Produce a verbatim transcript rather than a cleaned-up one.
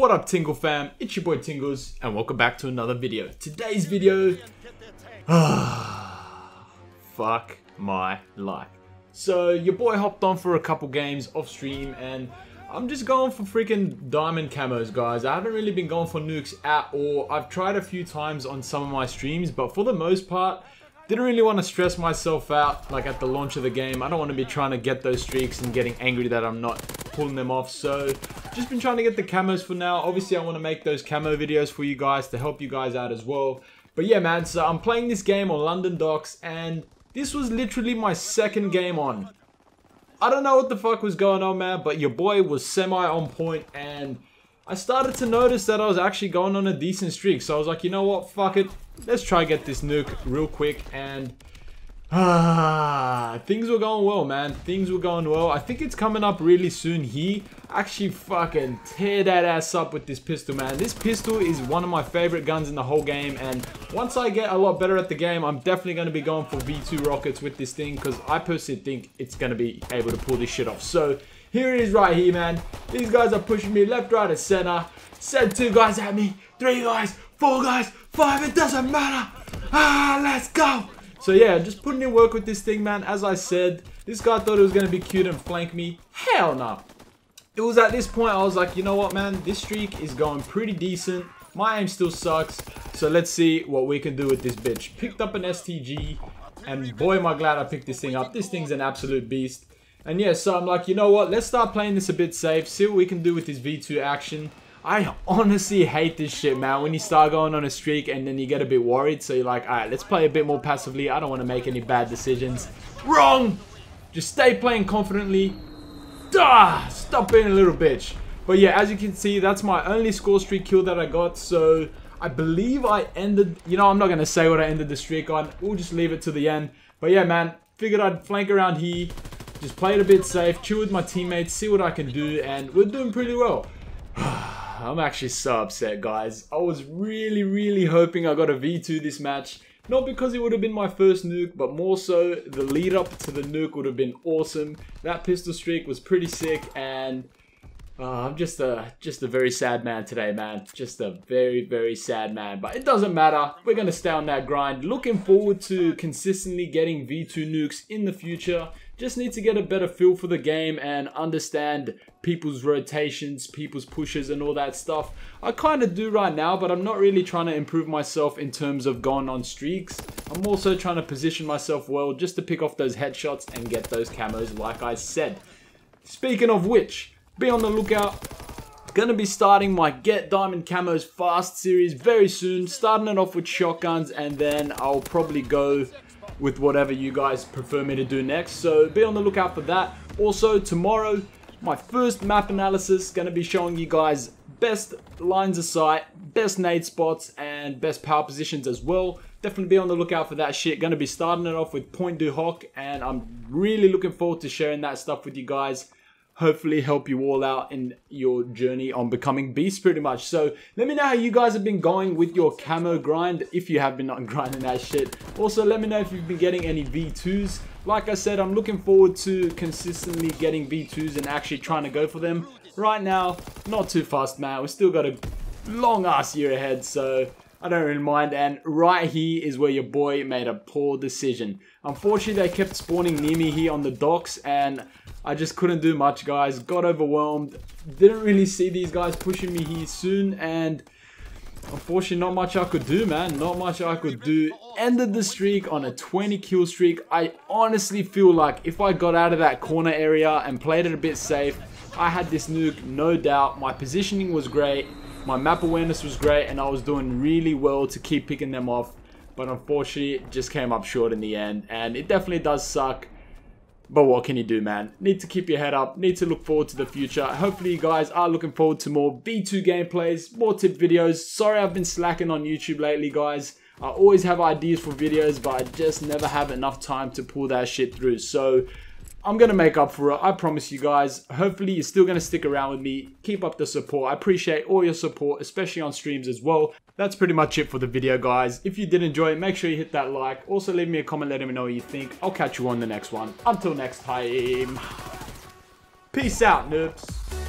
What up, Tingle fam? It's your boy Tingles, and welcome back to another video. Today's video... fuck my life. So, your boy hopped on for a couple games off stream, and I'm just going for freaking diamond camos, guys. I haven't really been going for nukes at all. I've tried a few times on some of my streams, but for the most part, didn't really want to stress myself out, like at the launch of the game. I don't want to be trying to get those streaks and getting angry that I'm not pulling them off. So, just been trying to get the camos for now. Obviously, I want to make those camo videos for you guys to help you guys out as well. But yeah, man, so I'm playing this game on London Docks, and this was literally my second game on. I don't know what the fuck was going on, man, but your boy was semi on point, and I started to notice that I was actually going on a decent streak. So I was like, you know what, fuck it. Let's try get this nuke real quick, and ah, things were going well, man. Things were going well. I think it's coming up really soon here. Actually fucking tear that ass up with this pistol, man. This pistol is one of my favorite guns in the whole game, and once I get a lot better at the game, I'm definitely going to be going for V two rockets with this thing, because I personally think it's going to be able to pull this shit off. So here it is right here, man. These guys are pushing me left, right, and center. Send two guys at me, three guys, four guys, five, it doesn't matter. Ah, let's go. So yeah, just putting in work with this thing, man. As I said, this guy thought it was going to be cute and flank me. Hell no. It was at this point I was like, you know what, man? This streak is going pretty decent. My aim still sucks. So let's see what we can do with this bitch. Picked up an S T G. And boy, am I glad I picked this thing up. This thing's an absolute beast. And yeah, so I'm like, you know what? Let's start playing this a bit safe. See what we can do with this V two action. I honestly hate this shit, man, when you start going on a streak and then you get a bit worried. So you're like, alright, let's play a bit more passively. I don't want to make any bad decisions. Wrong! Just stay playing confidently. Duh! Stop being a little bitch. But yeah, as you can see, that's my only score streak kill that I got. So I believe I ended... You know, I'm not going to say what I ended the streak on. We'll just leave it to the end. But yeah, man, figured I'd flank around here. Just play it a bit safe. Chill with my teammates. See what I can do. And we're doing pretty well. I'm actually so upset, guys. I was really, really hoping I got a V two this match. Not because it would have been my first nuke, but more so the lead up to the nuke would have been awesome. That pistol streak was pretty sick, and uh, I'm just a, just a very sad man today, man. Just a very, very sad man. But it doesn't matter. We're going to stay on that grind. Looking forward to consistently getting V two nukes in the future. Just need to get a better feel for the game and understand people's rotations, people's pushes and all that stuff. I kind of do right now, but I'm not really trying to improve myself in terms of going on streaks. I'm also trying to position myself well just to pick off those headshots and get those camos like I said. Speaking of which, be on the lookout. Gonna be starting my Get Diamond Camos Fast series very soon. Starting it off with shotguns, and then I'll probably go with whatever you guys prefer me to do next. So be on the lookout for that. Also tomorrow, my first map analysis, gonna be showing you guys best lines of sight, best nade spots, and best power positions as well. Definitely be on the lookout for that shit. Gonna be starting it off with Point du Hoc, and I'm really looking forward to sharing that stuff with you guys. Hopefully help you all out in your journey on becoming beasts pretty much. So let me know how you guys have been going with your camo grind, if you have been on grinding that shit. Also let me know if you've been getting any V twos. Like I said, I'm looking forward to consistently getting V twos and actually trying to go for them. Right now, not too fast, man. We've still got a long ass year ahead, so I don't really mind. And right here is where your boy made a poor decision. Unfortunately, they kept spawning near me here on the docks, and I just couldn't do much, guys. Got overwhelmed. Didn't really see these guys pushing me here soon, and unfortunately, not much I could do, man. Not much I could do. Ended the streak on a twenty kill streak. I honestly feel like if I got out of that corner area and played it a bit safe, I had this nuke, no doubt. My positioning was great. My map awareness was great, and I was doing really well to keep picking them off. But unfortunately, it just came up short in the end, and it definitely does suck. But what can you do, man? Need to keep your head up. Need to look forward to the future. Hopefully, you guys are looking forward to more V two gameplays, more tip videos. Sorry I've been slacking on YouTube lately, guys. I always have ideas for videos, but I just never have enough time to pull that shit through. So I'm going to make up for it. I promise you guys. Hopefully, you're still going to stick around with me. Keep up the support. I appreciate all your support, especially on streams as well. That's pretty much it for the video, guys. If you did enjoy it, make sure you hit that like. Also, leave me a comment. Let me know what you think. I'll catch you on the next one. Until next time. Peace out, noobs.